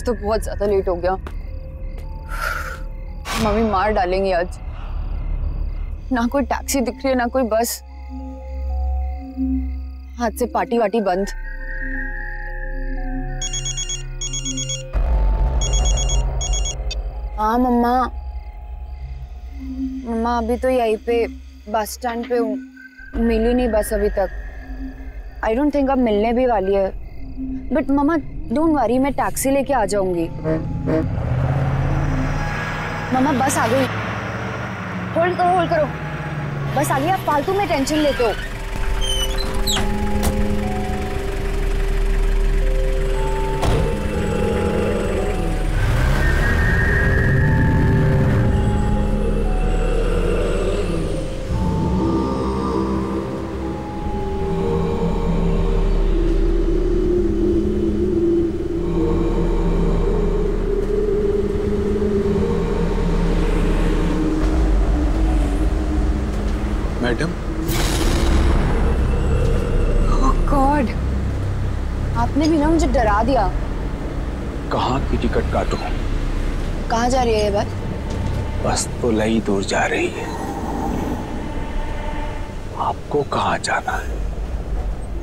आज तो बहुत ज्यादा लेट हो गया। मम्मी मार डालेंगी आज। ना कोई टैक्सी दिख रही है ना कोई बस। हाथ से पार्टी वाटी बंद। हाँ मम्मा, मम्मा अभी तो यहीं पे बस स्टैंड पे हूँ, मिली नहीं बस अभी तक। आई डोंट थिंक अब मिलने भी वाली है। बट मम्मा डोंट वरी, मैं टैक्सी लेके आ जाऊंगी। मम्मा बस आ गई। होल्ड करो होल्ड करो, बस आ गई। आप फालतू में टेंशन लेते हो। आपने भी ना मुझे डरा दिया। कहाँ की टिकट काटूं? कहाँ जा रही है ये बस? बस तो लई दूर जा रही है। आपको कहाँ जाना है?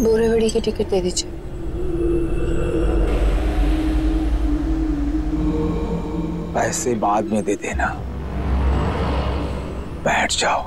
बोरेवड़ी की टिकट दे दीजिए। पैसे बाद में दे देना। बैठ जाओ।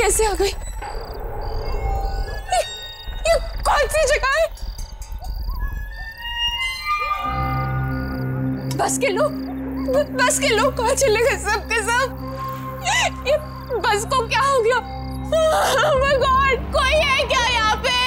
कैसे आ गई? ये कौन सी जगह है? बस के लोग कहाँ चले गए सब के सब? ये बस को क्या हो गया? Oh my God, कोई है क्या यहाँ पे?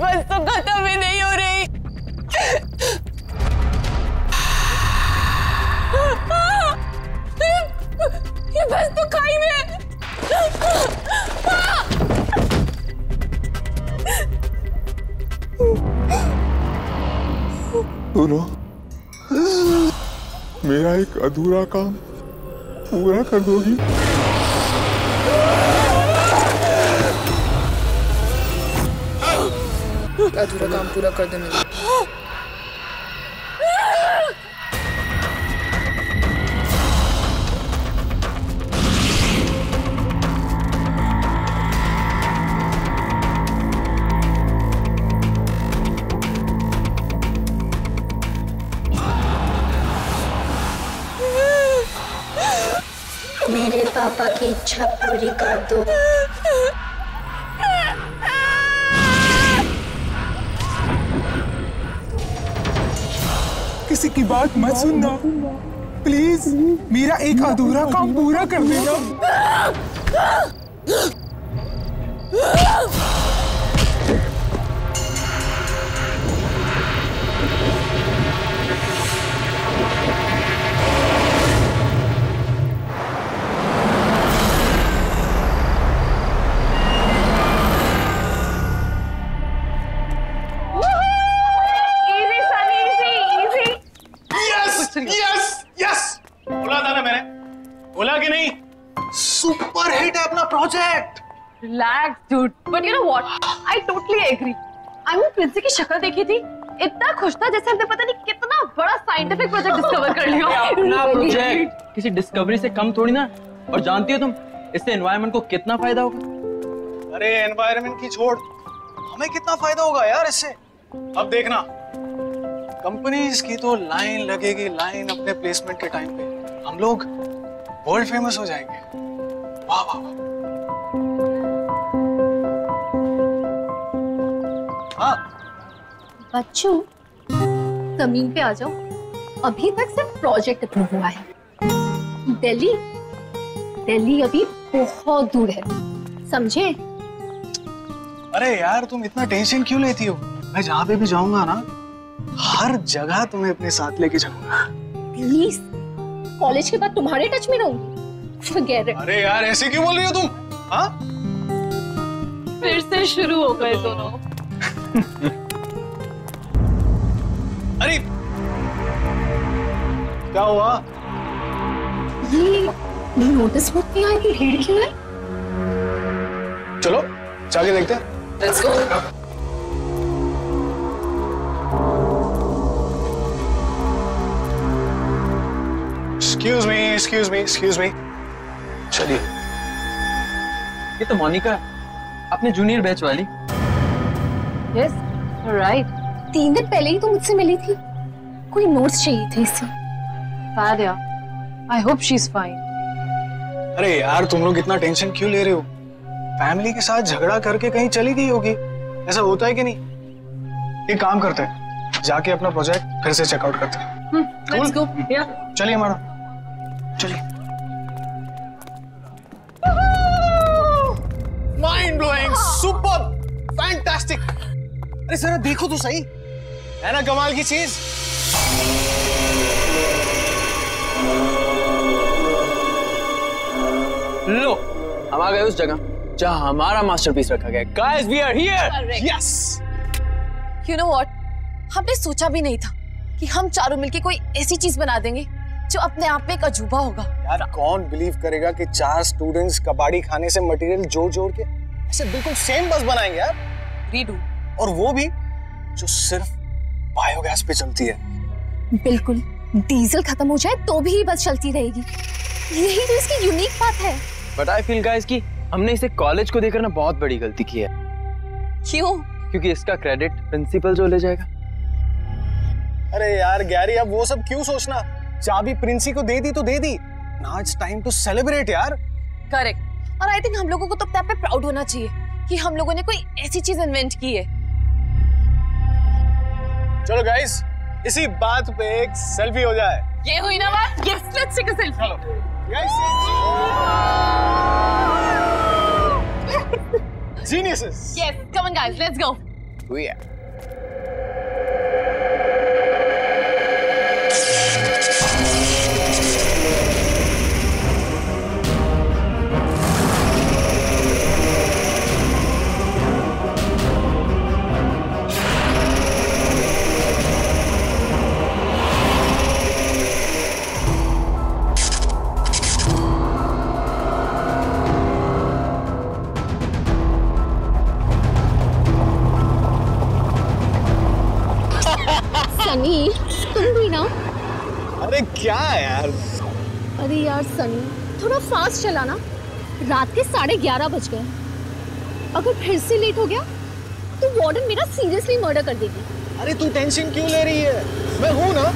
बस तो खत्म ही नहीं हो रही। ये बस तो खाई में है। सुनो, मेरा एक अधूरा काम पूरा कर दोगी? अधूरा काम पूरा कर दे मेरा। मेरे पापा की इच्छा पूरी कर दो। किसी की बात मत सुनना प्लीज। मेरा एक अधूरा काम पूरा कर देना। Relax, dude. But you know what? I totally agree. I mean, Princy की शक्ल देखी थी, इतना खुश था जैसे हमने पता नहीं कितना बड़ा साइंटिफिक प्रोजेक्ट डिस्कवर कर लिया। अपना प्रोजेक्ट किसी डिस्कवरी से कम थोड़ी ना। और जानती हो तुम, इससे एनवायरनमेंट को कितना फायदा होगा? अरे एनवायरनमेंट की छोड़, हमें कितना फायदा होगा यार इससे। अब देखना, कंपनीज की तो लाइन लगेगी लाइन अपने प्लेसमेंट के टाइम पे। हम लोग वर्ल्ड फेमस हो जाएंगे। वाह वाह वाह। हाँ बच्चों, जमीन पे आ जाओ। अभी तक सिर्फ प्रोजेक्ट अप्रूव हुआ है। दिल्ली अभी बहुत दूर है, समझे? अरे यार तुम इतना टेंशन क्यों लेती हो? मैं जहाँ पे भी जाऊंगा ना, हर जगह तुम्हें अपने साथ लेके जाऊंगा। प्लीज, कॉलेज के बाद तुम्हारे टच में रहूंगी। Forget it. अरे यार ऐसे क्यों बोल रही हो तुम? हाँ फिर से शुरू हो गए दोनों। अरे क्या हुआ? ये नोटिस बुक क्या है? हेड क्यों है? चलो जाके देखते हैं। Let's go. Excuse me. चलिए। ये तो मोनिका, अपने जूनियर बैच वाली। Yes, right. 3 दिन पहले ही तो मुझसे मिली थी। कोई नोट्स चाहिए थे इससे। Arya, I hope she's fine. अरे यार तुम लोग इतना टेंशन क्यों ले रहे हो? फैमिली के साथ झगड़ा करके कहीं चली गई होगी, ऐसा होता है कि नहीं? एक काम करते हैं, जाके अपना प्रोजेक्ट फिर से चेकआउट करते हैं। Let's go. Yeah. चलिए मैडम, चलिए। Mind blowing, superb, fantastic. अरे जरा देखो तो सही, है ना कमाल की चीज? लो, हम आ गए उस जगह जहाँ हमारा मास्टरपीस रखा गया। Guys, we are here. Yes. You know what? हमने सोचा भी नहीं था कि हम चारों मिलके कोई ऐसी चीज बना देंगे जो अपने आप में एक अजूबा होगा। यार कौन बिलीव करेगा कि 4 स्टूडेंट्स कबाड़ी खाने से मटेरियल जोड़-जोड़ के ऐसे बिल्कुल सेम बस बनाएंगे यार। रीडू, और वो भी जो सिर्फ बायोगैस पे चलती है। बिल्कुल, डीजल खत्म हो जाए तो भी बस चलती रहेगी। यही तो इसकी यूनिक बात है। बट आई फील गाइस कि हमने इसे कॉलेज को देकर ना बहुत बड़ी गलती की है। क्यों? क्योंकि इसका क्रेडिट प्रिंसिपल जो ले जाएगा। अरे यार गैरी, अब वो सब क्यों सोचना? चाबी प्रिंसी को दे दी तो दे दी। Now it's time to celebrate यार। करेक्ट। और आई थिंक हम लोगों को तो अपने आप पे प्राउड होना चाहिए कि हम लोगों ने कोई ऐसी चीज इन्वेंट की है। चलो गाइस, इसी बात पे एक सेल्फी हो जाए। ये हुई ना बात? Yes, let's take a selfie. चलो, guys. Geniuses. Yes, come on guys, let's go. We are. Sunny, तुम भी ना। अरे क्या यार? अरे यार सनी, थोड़ा फास्ट चला ना। रात के 11:30 बज गए। अगर फिर से लेट हो गया तो वार्डन मेरा सीरियसली मर्डर कर देगी। अरे तू टेंशन क्यों ले रही है? मैं हूँ ना।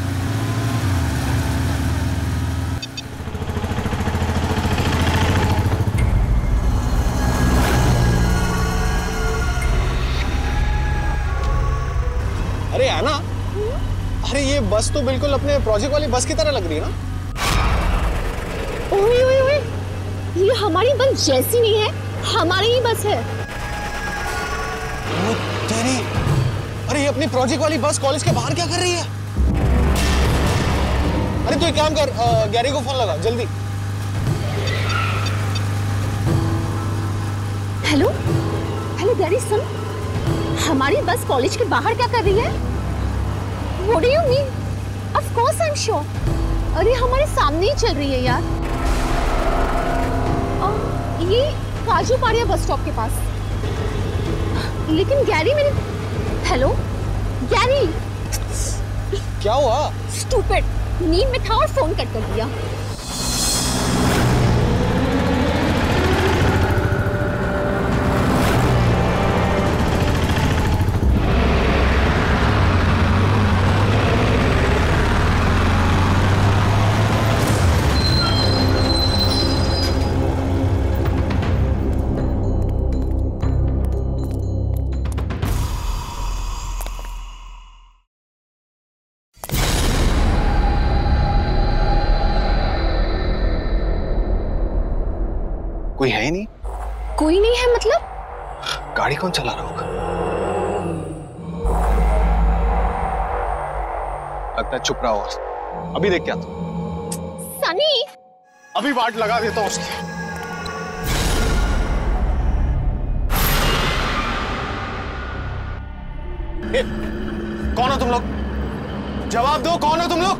अरे आना, अरे ये बस तो बिल्कुल अपने प्रोजेक्ट वाली बस की तरह लग रही है ना। ओए ओए ओए, ये हमारी बस जैसी नहीं है, हमारी ही बस है। वो तेरी, अरे ये अपनी प्रोजेक्ट वाली बस कॉलेज के बाहर क्या कर रही है? अरे तू एक काम कर, गैरी को फोन लगा जल्दी। हेलो गैरी सुन, हमारी बस कॉलेज के बाहर क्या कर रही है? What do you mean? Of course I'm sure. अरे हमारे सामने ही चल रही है यार। ये काजूपाड़ा बस स्टॉप के पास। लेकिन गैरी मेरे, हेलो गैरी, क्या हुआ? Stupid, नींद में था और फोन कट कर दिया। कोई है ही नहीं। कोई नहीं है मतलब? गाड़ी कौन चला रहा होगा? लगता है चुप रहा हो। अभी देख के आता हूं। सनी! अभी वाट लगा देता हूं उसकी। कौन हो तुम लोग? जवाब दो, कौन हो तुम लोग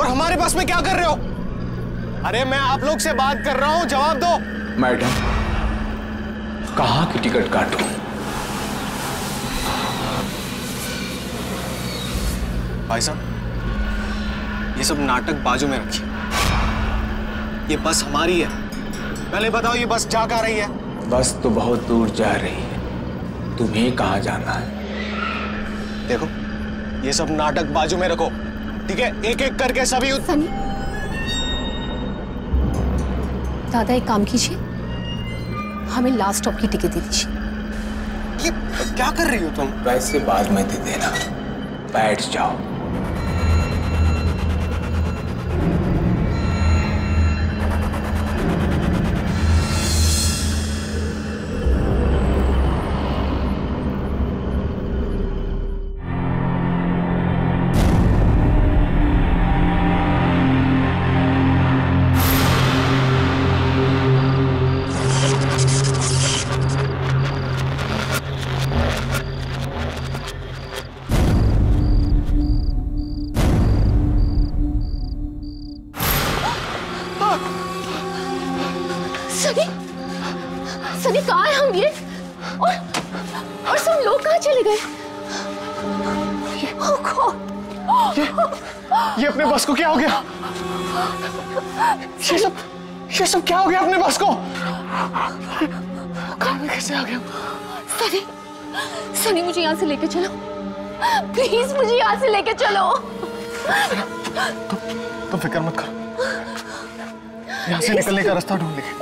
और हमारे बस में क्या कर रहे हो? अरे मैं आप लोग से बात कर रहा हूं, जवाब दो। मैडम, कहां की टिकट काटूं? भाई साहब, ये सब नाटक बाजू में रखिए। ये बस हमारी है। पहले बताओ ये बस जा कहां रही है? बस तो बहुत दूर जा रही है, तुम्हें कहां जाना है? देखो, ये सब नाटक बाजू में रखो, ठीक है? एक एक करके सभी। सनी, दादा एक काम कीजिए, हमें लास्ट स्टॉप की टिकट दे दीजिए। ये क्या कर रही हो तुम? वैसे बाद में दे देना, बैठ जाओ। सनी कहाँ है हम ये? और सब लोग कहाँ चले गए? ये अपने बस को क्या हो गया? ये सब क्या हो गया अपने बस को? कहाँ में कैसे आ गया? सनी मुझे यहाँ से लेके चलो, प्लीज मुझे यहाँ से लेके चलो। तुम फिक्र मत करो, यहाँ से निकलने का रास्ता ढूंढ लेंगे।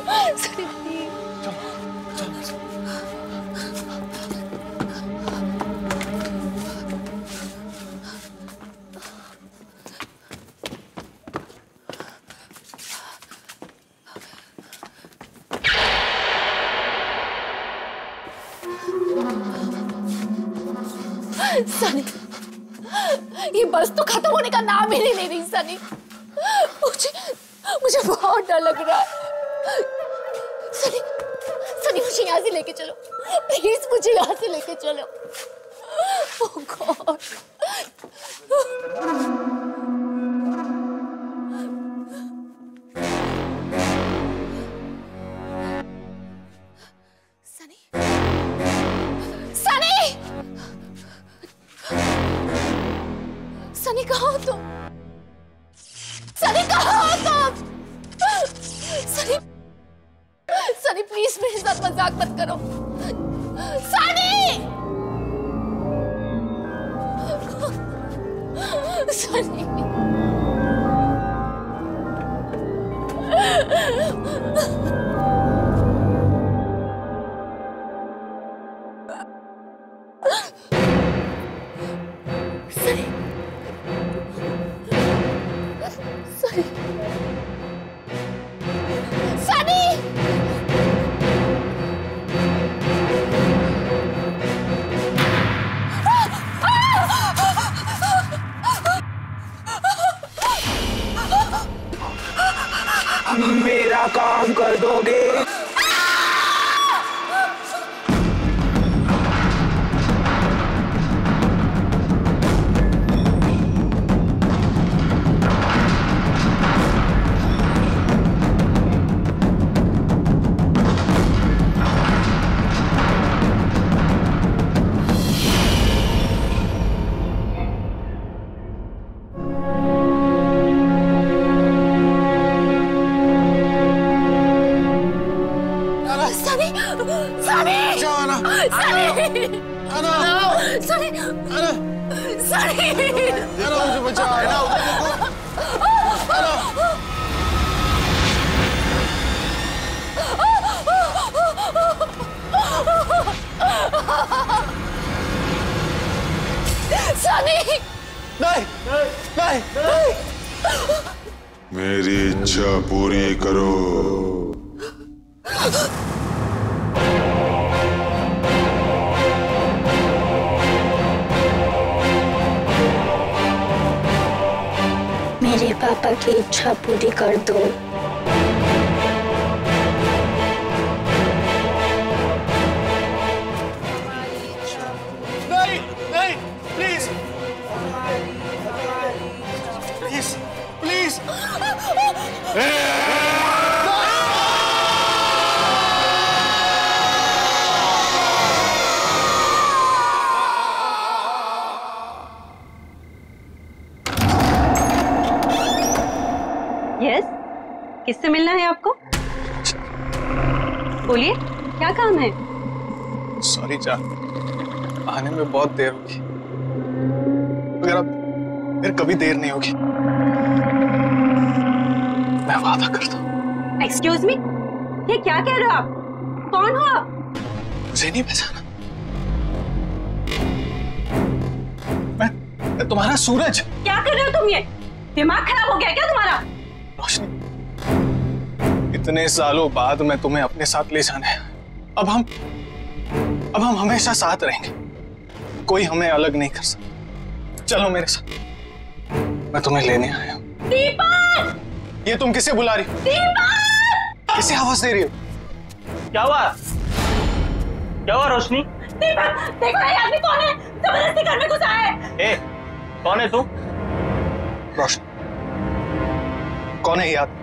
सनी, ये बस तो खत्म होने का नाम ही नहीं ले रही। सनी, मुझे बहुत डर लग रहा है। सनी मुझे यहाँ से लेके चलो, प्लीज मुझे यहाँ से लेके चलो। ओह गॉड, सनी कहाँ हो तुम? सनी कहाँ हो तुम? सनी प्लीज मेरे साथ मजाक मत करो। सनी मेरा काम कर दोगे? मेरी इच्छा पूरी करो। मेरे पापा की इच्छा पूरी कर दो। नहीं, नहीं, प्लीज, प्लीज, प्लीज। Yes? किससे मिलना है आपको? बोलिए, क्या काम है? सॉरी जान, आने में बहुत देर होगी, मगर अब फिर कभी देर नहीं होगी, मैं वादा करता हूँ। Excuse me? ये क्या कह रहे हो आप? कौन हो आप? मुझे नहीं पहचाना। मैं तुम्हारा सूरज। क्या कर रहे हो तुम ये? दिमाग खराब हो गया क्या तुम्हारा? रोशनी, इतने सालों बाद मैं तुम्हें अपने साथ ले जाना है। अब हम हमेशा साथ रहेंगे, कोई हमें अलग नहीं कर सकता। चलो मेरे साथ, मैं तुम्हें लेने आया हूँ। दीपक! ये तुम किसे बुला रही हो? दीपक! किसे आवाज दे रही हो? क्या हुआ? क्या हुआ रोशनी? दीपक, देखो ये आदमी कौन है? जबरदस्ती घर में घुसा है। ए, कौन है तू? रोशनी, कौन है ये आदमी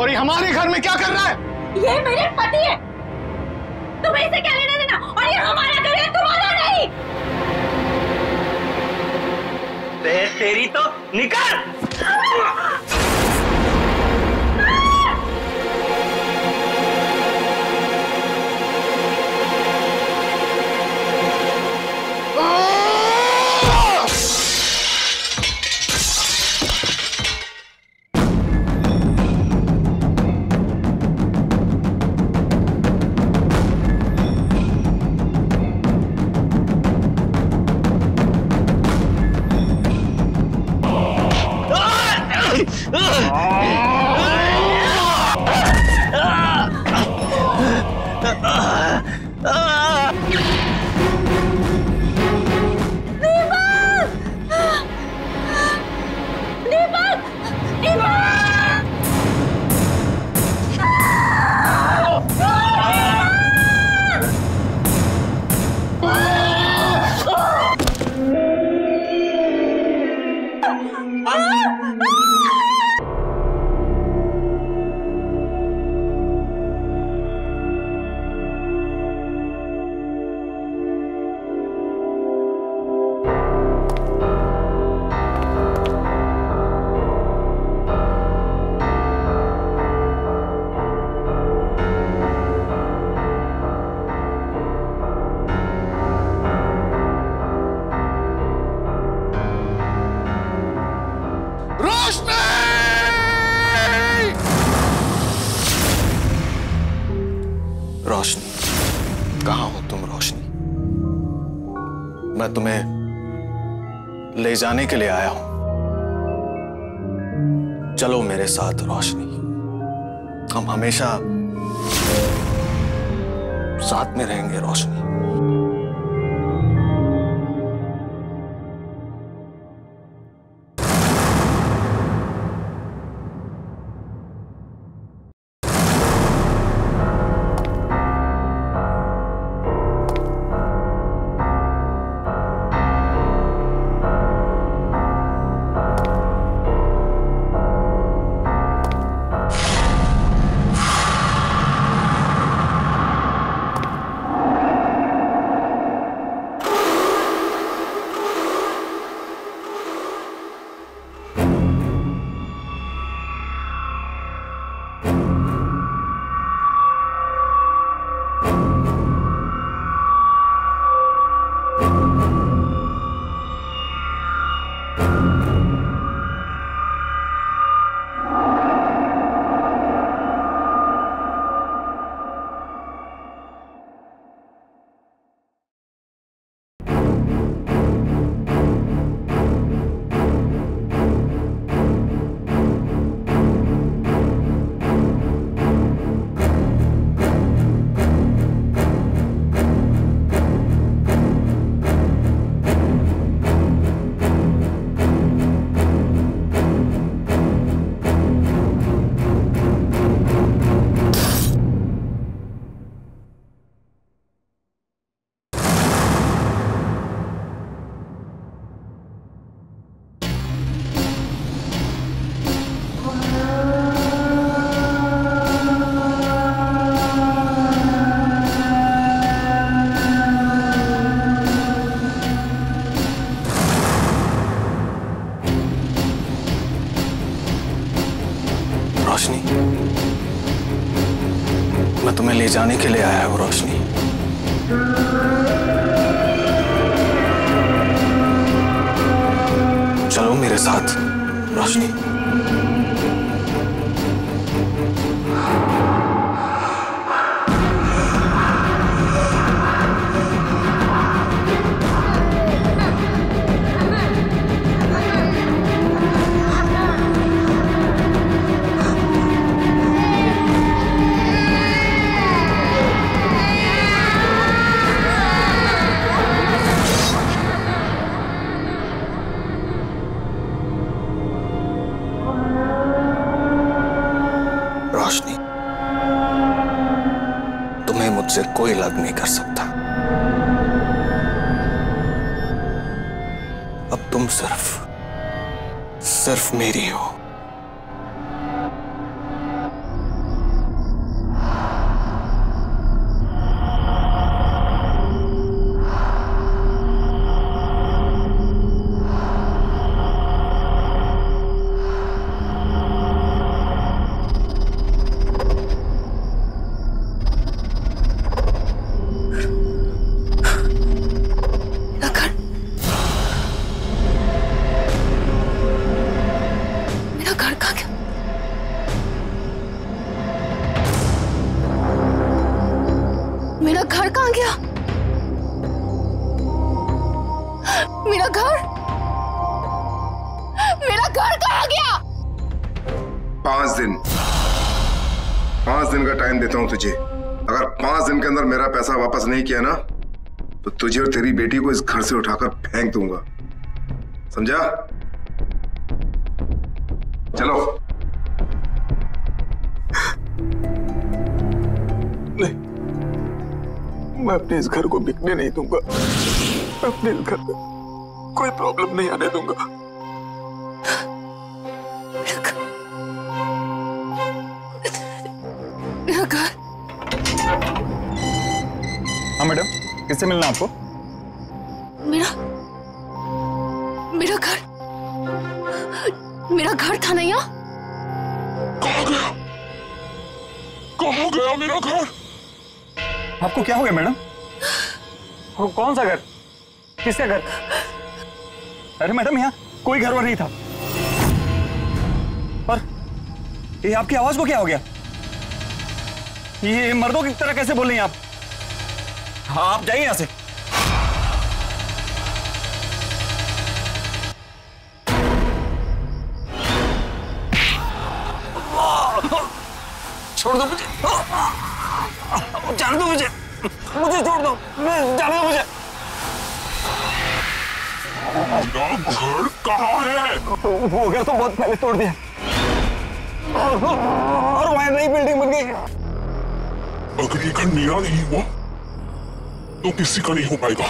और ये हमारे घर में क्या कर रहा है? ये मेरे पति है, तुम्हें इसे क्या लेना देना? और ये हमारा घर है, तुम्हारा नहीं। तेरी तो निकल। रोशनी, कहाँ हो तुम रोशनी? मैं तुम्हें ले जाने के लिए आया हूं। चलो मेरे साथ रोशनी, हम हमेशा साथ में रहेंगे रोशनी। ले जाने के लिए आया है वो रोशनी। चलो मेरे साथ रोशनी। मुझसे कोई अलग नहीं कर सकता। अब तुम सिर्फ मेरी हो। मेरा घर कहाँ गया? 5 दिन का टाइम देता हूं तुझे। अगर 5 दिन के अंदर मेरा पैसा वापस नहीं किया ना तो तुझे और तेरी बेटी को इस घर से उठाकर फेंक दूंगा, समझा? चलो। नहीं, मैं अपने इस घर को बिकने नहीं दूंगा। अपने घर में कोई प्रॉब्लम नहीं आने दूंगा। हाँ मैडम, किससे मिलना आपको? मेरा घर था ना यहाँ। कहाँ गया मेरा घर? आपको क्या हो गया मैडम? वो कौन सा घर? किसका घर? अरे मैडम, यहाँ कोई घर वर नहीं था। और ये आपकी आवाज को क्या हो गया? ये मर्दों की तरह कैसे बोल रही हैं आप? हाँ, आप जाइए यहाँ से। छोड़ दो मुझे, जाने दो मुझे, मुझे छोड़ दो, जाने दो मुझे। मेरा घर कहाँ है? वो घर तो बहुत पहले तोड़ दिया और वहाँ नई बिल्डिंग बन गई। अगर ये घर मेरा नहीं हुआ तो किसी का नहीं हो पाएगा।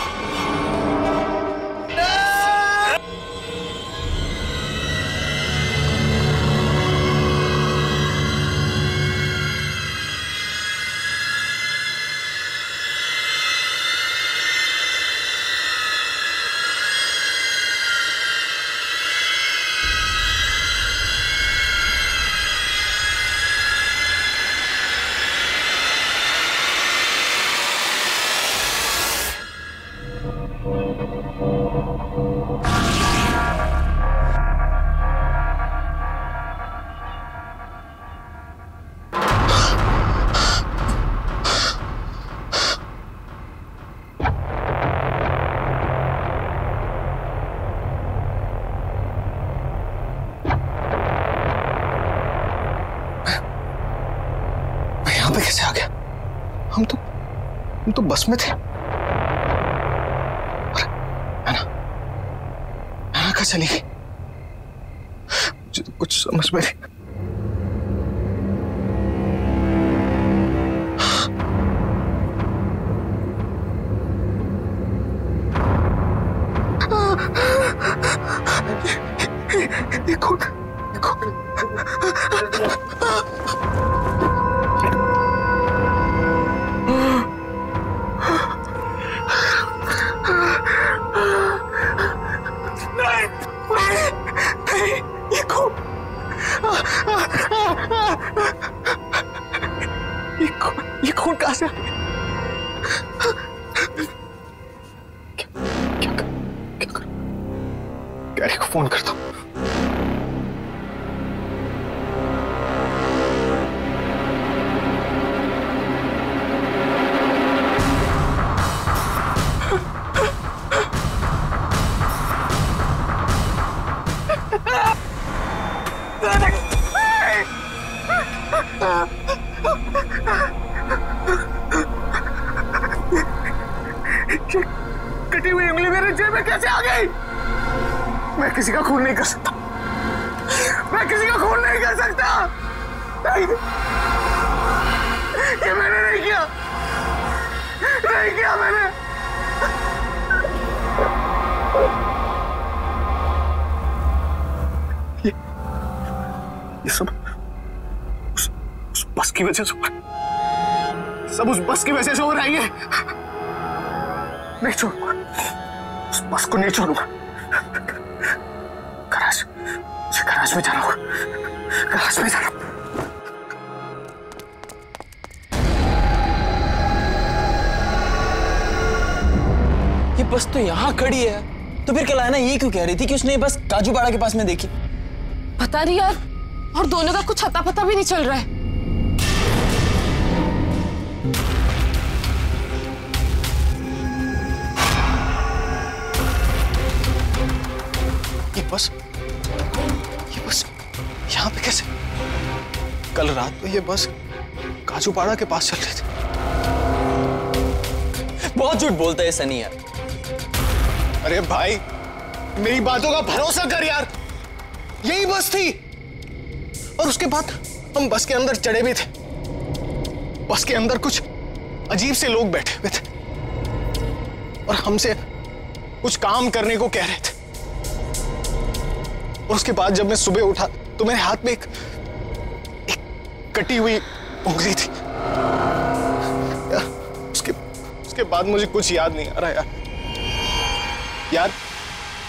कैसे आ गया? हम तो बस में थे। अरे है ना कहाँ चली गई? मुझे तो कुछ समझ में नहीं। क्या क्या क्या करूं? गैरी को फोन करता हूं। कटी हुई उंगली मेरे जेब में कैसे आ गई? मैं किसी का खून नहीं कर सकता, मैं किसी का खून नहीं कर सकता। ये मैंने नहीं किया, नहीं किया मैंने। ये सब उस बस की वजह से, सब उस बस की वजह से हो रही है। नहीं छोड़ूंगा उस बस को, नहीं छोड़ूंगा। गराज, मुझे गराज में जाना होगा, गराज में जाना। ये बस तो यहाँ खड़ी है, तो फिर कलाना ये क्यों कह रही थी कि उसने ये बस काजूपाड़ा के पास में देखी? पता नहीं यार, और दोनों का कुछ अता पता भी नहीं चल रहा है। ये बस यहाँ पे कैसे? कल रात तो ये बस काजूपाड़ा के पास चल रही थी। बहुत झूठ बोलता है सनी यार। अरे भाई, मेरी बातों का भरोसा कर यार। यही बस थी, और उसके बाद हम बस के अंदर चढ़े भी थे। बस के अंदर कुछ अजीब से लोग बैठे हुए थे और हमसे कुछ काम करने को कह रहे थे। और उसके बाद जब मैं सुबह उठा तो मेरे हाथ में एक कटी हुई उंगली थी। उसके बाद मुझे कुछ याद नहीं आ रहा यार। यार,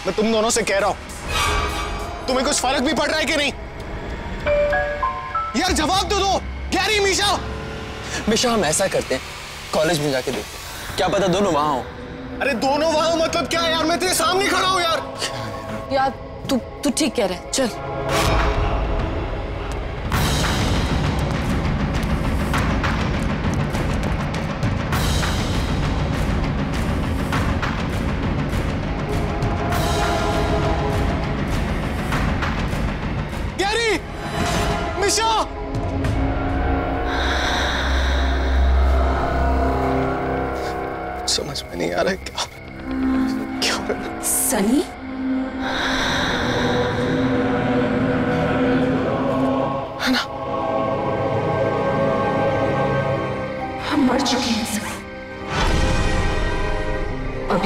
मैं तुम दोनों से कह रहा हूं, तुम्हें कुछ फर्क भी पड़ रहा है कि नहीं? यार जवाब तो दो। गैरी, मीशा, हम ऐसा करते हैं, कॉलेज में जाके देखते हैं, क्या पता दोनों वहां हो। अरे दोनों वहां हो मतलब क्या यार? मैं तेरे सामने खड़ा हूं यार। यार तू ठीक कह रहा है, चल। गैरी, मिशा, समझ में नहीं आ रहा है क्या? सनी,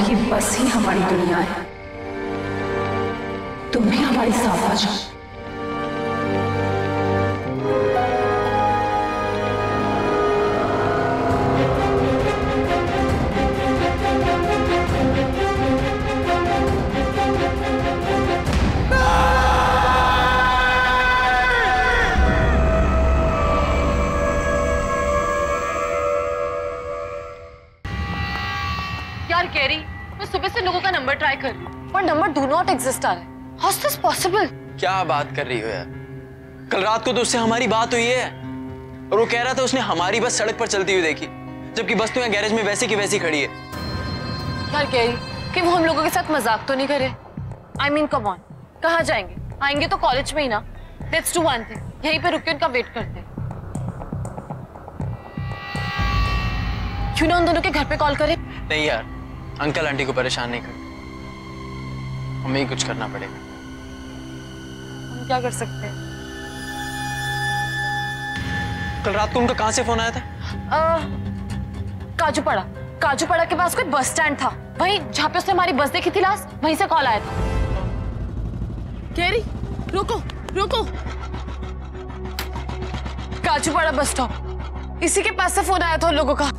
ये बस ही हमारी दुनिया है। तुम भी हमारे साथ आ जाओ। यार गैरी, मैं सुबह से लोगों का नंबर ट्राई कर रही हूँ, पर नंबर डू नॉट एग्जिस्ट आ रहा है। How is this possible? क्या बात कर रही हो यार? कल रात को तो उससे हमारी बात हुई है और वो कह रहा था उसने हमारी बस सड़क पर चलती हुई देखी, जबकि बस तो यहाँ गैरेज में वैसे की वैसी खड़ी है। यार गैरी, कि वो हम लोगों के साथ मजाक तो नहीं करे? आई मीन कम ऑन, कहाँ जाएंगे? आएंगे तो कॉलेज में ही ना। लेट्स डू वन थिंग, यहीं पे रुक के उनका वेट करते हैं। क्यों ना उन दोनों के घर पे कॉल करें? नहीं यार, अंकल आंटी को परेशान नहीं करते, हमें ही कुछ करना पड़ेगा। हम क्या कर सकते हैं? कल रात को उनका कहाँ से फोन आया था? काजूपाड़ा के पास कोई बस स्टैंड था, वहीं जहाँ पे उसने हमारी बस देखी थी लास्ट, वहीं से कॉल आया था। गैरी, रुको रुको, काजूपाड़ा बस स्टॉप, इसी के पास से फोन आया था उन लोगों का।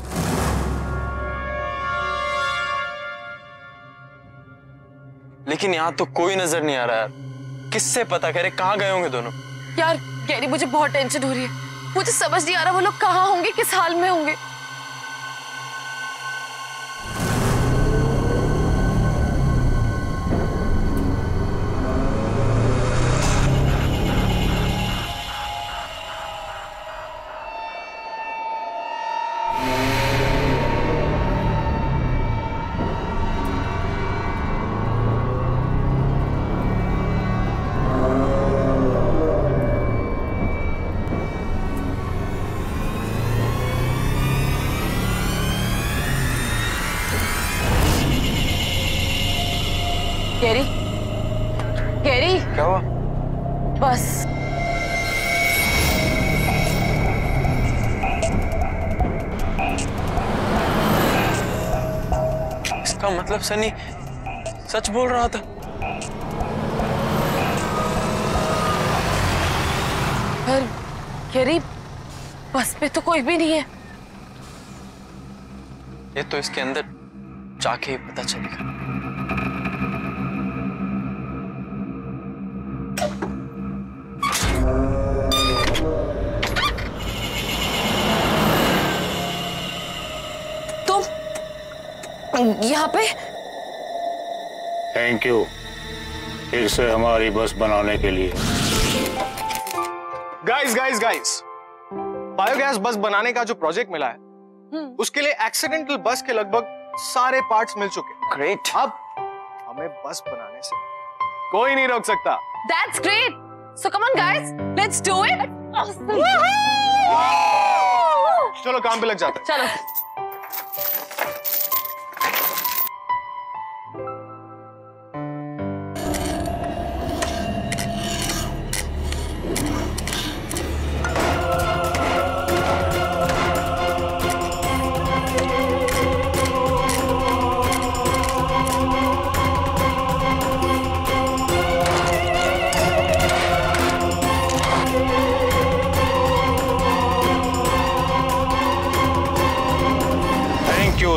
लेकिन यहाँ तो कोई नजर नहीं आ रहा यार, किससे पता करे कहाँ गए होंगे दोनों? यार गैरी, मुझे बहुत टेंशन हो रही है, मुझे समझ नहीं आ रहा वो लोग कहाँ होंगे, किस हाल में होंगे। गैरी, गैरी क्या हुआ? बस इसका मतलब सनी सच बोल रहा था। पर गैरी बस पे तो कोई भी नहीं है। ये तो इसके अंदर जाके ही पता चलेगा। तुम यहाँ पे? थैंक यू फिर से हमारी बस बनाने के लिए। गाइस बायोगैस बस बनाने का जो प्रोजेक्ट मिला है उसके लिए एक्सीडेंटल बस के लगभग सारे पार्ट्स मिल चुके। ग्रेट। अब हमें बस बनाने से कोई नहीं रोक सकता। That's great. So come on guys, let's do it. चलो काम पे लग जाते हैं। चलो।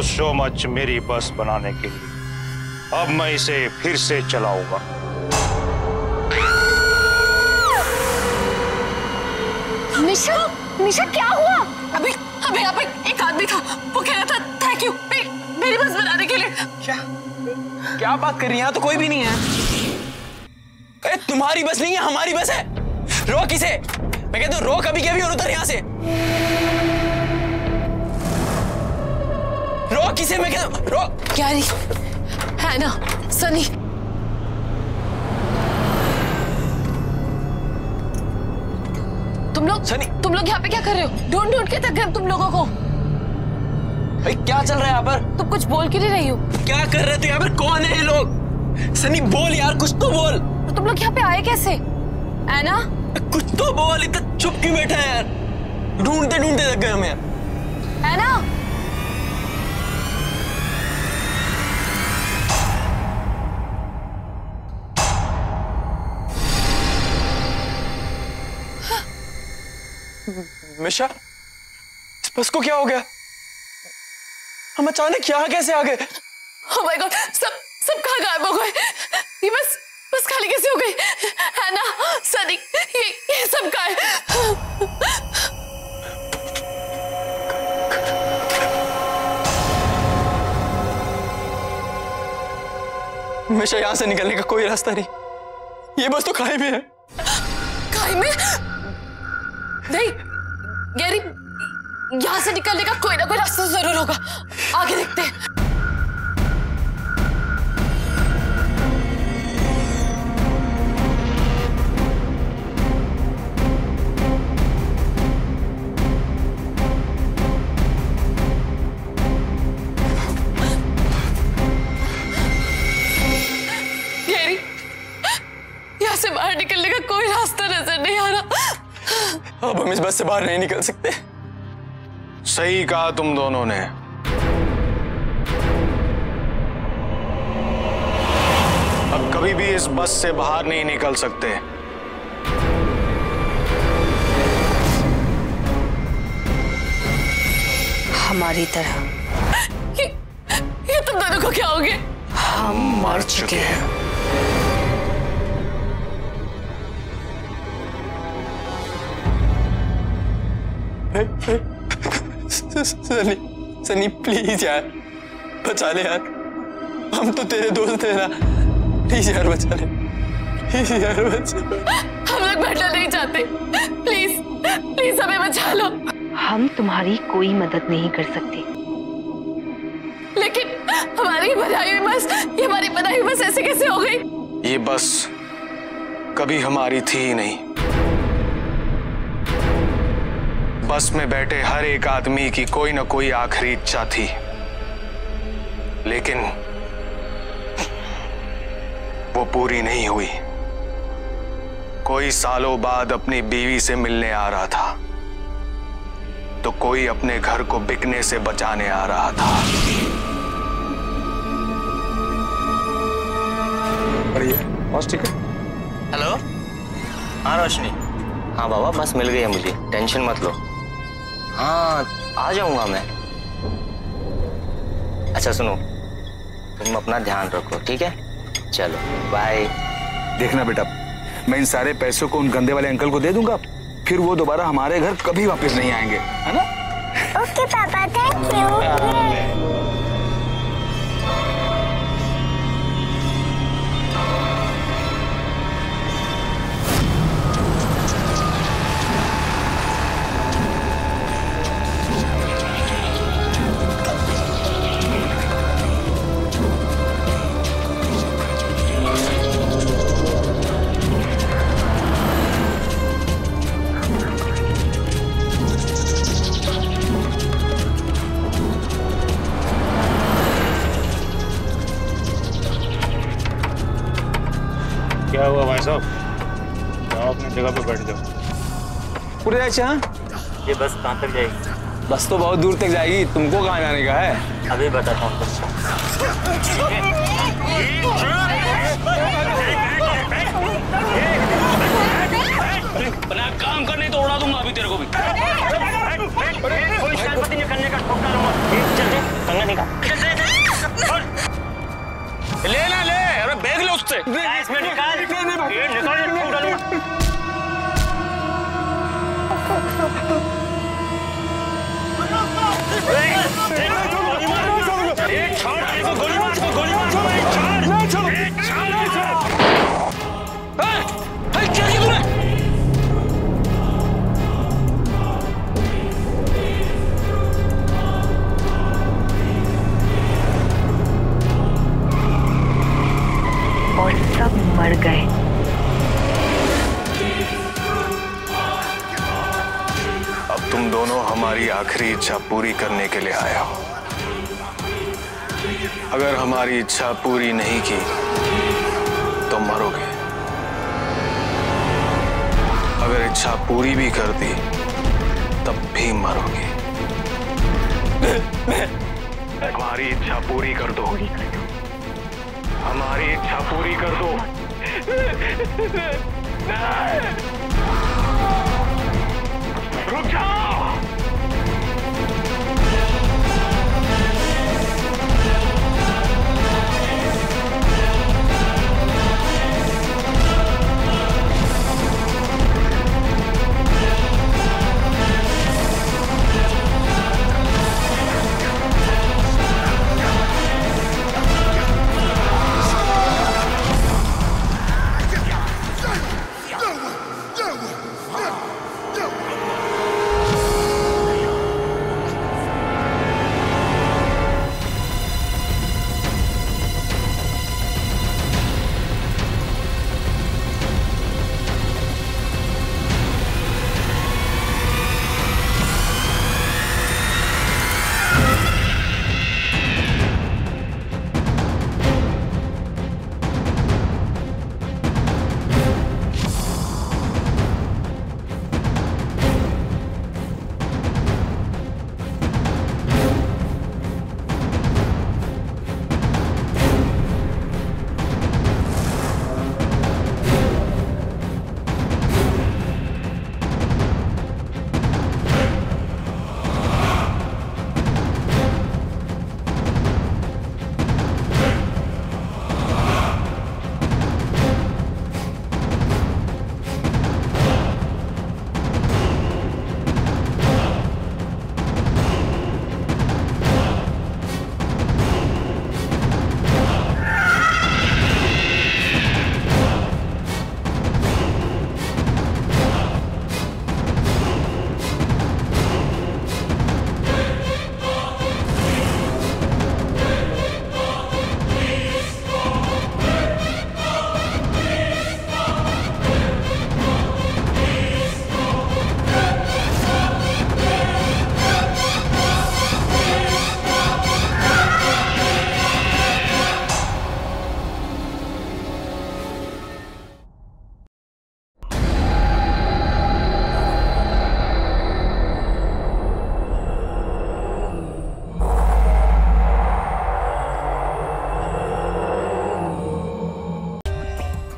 सो मच मेरी बस बनाने के लिए। अब मैं इसे फिर से चलाऊंगा। निशा, निशा क्या हुआ? अभी यहाँ पे एक आदमी था, वो कह रहा था थैंक यू मेरी बस बनाने के लिए। क्या बात कर रही है? यहाँ तो कोई भी नहीं है। अरे तुम्हारी बस नहीं है, हमारी बस है। रोक इसे, मैं कहता हूँ रोक अभी के अभी और उतर यहाँ से। रो किसे, मैं क्या रो? गैरी है ना, सनी तुम लोग यहाँ पे क्या कर रहे हो? ढूंढ के तक गए तुम लोगों को। भाई क्या चल रहा है यहाँ पर? तुम कुछ बोल क्यों नहीं रही हो? क्या कर रहे थे यहाँ पर? कौन है ये लोग? सनी बोल यार, कुछ तो बोल। तो तुम लोग यहाँ पे आए कैसे? है ना कुछ तो बोल, इतना चुप क्यों बैठा है यार? ढूंढते तक गए हम यार, है ना। मिशा, इस बस को क्या हो गया? हम अचानक यहाँ कैसे आ गए? Oh my God, सब कहाँ गायब हो गए? ये बस खाली कैसे हो गई? है ना सनी, ये सब कहाँ है? मिशा, यहाँ से निकलने का कोई रास्ता नहीं। ये बस तो खाई में है। खाई में? नहीं गैरी, यहाँ से निकलने का कोई ना कोई रास्ता जरूर होगा। आगे देखते हैं। गैरी, यहाँ से बाहर निकलने का कोई रास्ता नजर नहीं आ रहा। अब हम इस बस से बाहर नहीं निकल सकते। सही कहा तुम दोनों ने। अब कभी भी इस बस से बाहर नहीं निकल सकते। हमारी तरह ये तुम दोनों को क्या हो गया? हम मर चुके हैं। सनी प्लीज यार बचा ले यार, हम तो तेरे दोस्त हैं ना। प्लीज यार बचा ले, प्लीज यार बचा। हम लोग बदला नहीं चाहते, प्लीज प्लीज हमें बचा लो। हम तुम्हारी कोई मदद नहीं कर सकते, लेकिन हमारी बनाई हुई बस, ये हमारी बनाई हुई बस ऐसे कैसे हो गई? ये बस कभी हमारी थी ही नहीं। बस में बैठे हर एक आदमी की कोई ना कोई आखिरी इच्छा थी, लेकिन वो पूरी नहीं हुई। कोई सालों बाद अपनी बीवी से मिलने आ रहा था तो कोई अपने घर को बिकने से बचाने आ रहा था। अरे ठीक है। हेलो, हाँ रोशनी। हाँ बाबा, बस मिल गई है मुझे, टेंशन मत लो। हाँ आ जाऊंगा मैं। अच्छा सुनो, तुम अपना ध्यान रखो, ठीक है? चलो बाय। देखना बेटा, मैं इन सारे पैसों को उन गंदे वाले अंकल को दे दूंगा, फिर वो दोबारा हमारे घर कभी वापस नहीं आएंगे, है ना? ओके पापा, थैंक ये बस कहाँ तक जाएगी? बस तो बहुत दूर तक जाएगी, तुमको कहाँ जाने का है? अभी बताता हूँ। बना काम करने तो उड़ा दूंगा अभी तेरे को भी। कोई शरारती नहीं करने का ठोका लूंगा। चल चल, कंगा नहीं का। ले ना ले, अरे बैग ले उससे। इसमें निकाल, ये निकाल ये ठोका लूंगा। और सब मर गए। तुम दोनों हमारी आखिरी इच्छा पूरी करने के लिए आए हो। अगर हमारी इच्छा पूरी नहीं की तो मरोगे, अगर इच्छा पूरी भी कर दी तब भी मरोगे। हमारी इच्छा पूरी कर दो, हमारी इच्छा पूरी कर दो। रुक जाओ।